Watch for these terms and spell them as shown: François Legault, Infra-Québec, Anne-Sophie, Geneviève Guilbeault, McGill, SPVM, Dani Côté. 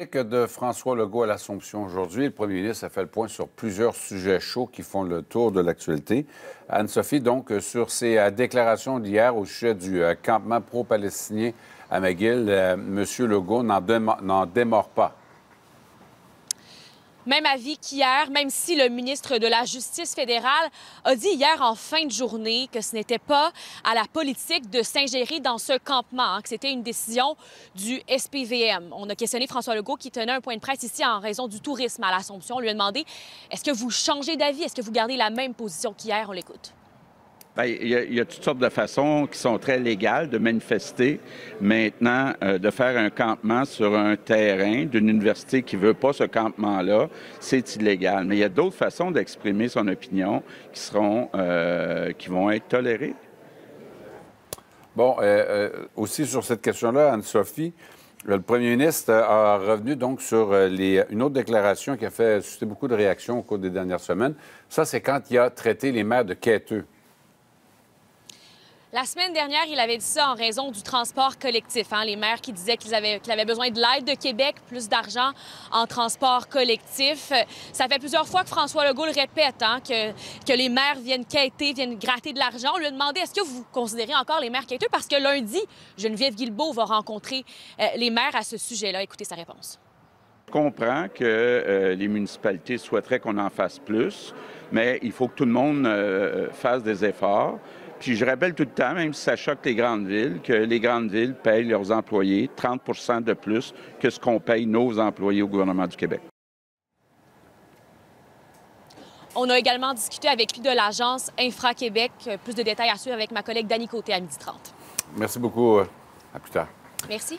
De François Legault à l'Assomption aujourd'hui, le premier ministre a fait le point sur plusieurs sujets chauds qui font le tour de l'actualité. Anne-Sophie, donc, sur ses déclarations d'hier au sujet du campement pro-palestinien à McGill, M. Legault n'en démord pas. Même avis qu'hier, même si le ministre de la Justice fédérale a dit hier en fin de journée que ce n'était pas à la politique de s'ingérer dans ce campement, hein, que c'était une décision du SPVM. On a questionné François Legault qui tenait un point de presse ici en raison du tourisme à l'Assomption. On lui a demandé, est-ce que vous changez d'avis? Est-ce que vous gardez la même position qu'hier? On l'écoute. Bien, il y a toutes sortes de façons qui sont très légales de manifester. Maintenant, de faire un campement sur un terrain d'une université qui ne veut pas ce campement-là, c'est illégal. Mais il y a d'autres façons d'exprimer son opinion qui seront, qui vont être tolérées. Bon, aussi sur cette question-là, Anne-Sophie, le premier ministre a revenu donc sur une autre déclaration qui a fait susciter beaucoup de réactions au cours des dernières semaines. Ça, c'est quand il a traité les maires de quêteux. La semaine dernière, il avait dit ça en raison du transport collectif. Hein? Les maires qui disaient qu'ils avaient besoin de l'aide de Québec, plus d'argent en transport collectif. Ça fait plusieurs fois que François Legault le répète, hein, que les maires viennent quêter, viennent gratter de l'argent. On lui a demandé, est-ce que vous considérez encore les maires quêteux? Parce que lundi, Geneviève Guilbeault va rencontrer les maires à ce sujet-là. Écoutez sa réponse. Je comprends que les municipalités souhaiteraient qu'on en fasse plus, mais il faut que tout le monde fasse des efforts. Puis je rappelle tout le temps, même si ça choque les grandes villes, que les grandes villes payent leurs employés 30 % de plus que ce qu'on paye nos employés au gouvernement du Québec. On a également discuté avec lui de l'agence Infra-Québec. Plus de détails à suivre avec ma collègue Dani Côté à 12h30. Merci beaucoup. À plus tard. Merci.